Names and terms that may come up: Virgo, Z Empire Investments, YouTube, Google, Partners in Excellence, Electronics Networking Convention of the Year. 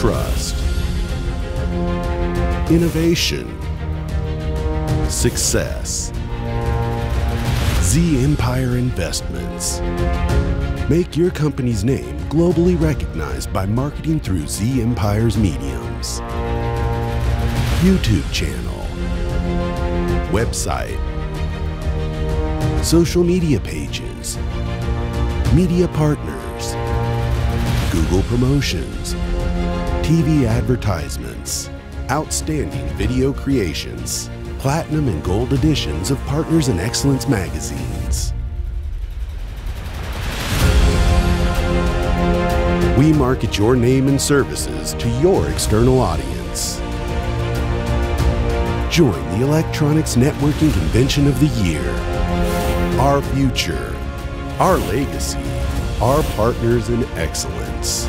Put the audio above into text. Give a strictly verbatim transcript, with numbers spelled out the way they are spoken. trust, innovation, success. Z Empire Investments. Make your company's name globally recognized by marketing through Z Empire's mediums. YouTube channel, website, social media pages, media partners, Google promotions, T V advertisements, outstanding video creations, platinum and gold editions of Partners in Excellence magazines. We market your name and services to your external audience. Join the Electronics Networking Convention of the Year. Our future, our legacy, our Partners in Excellence.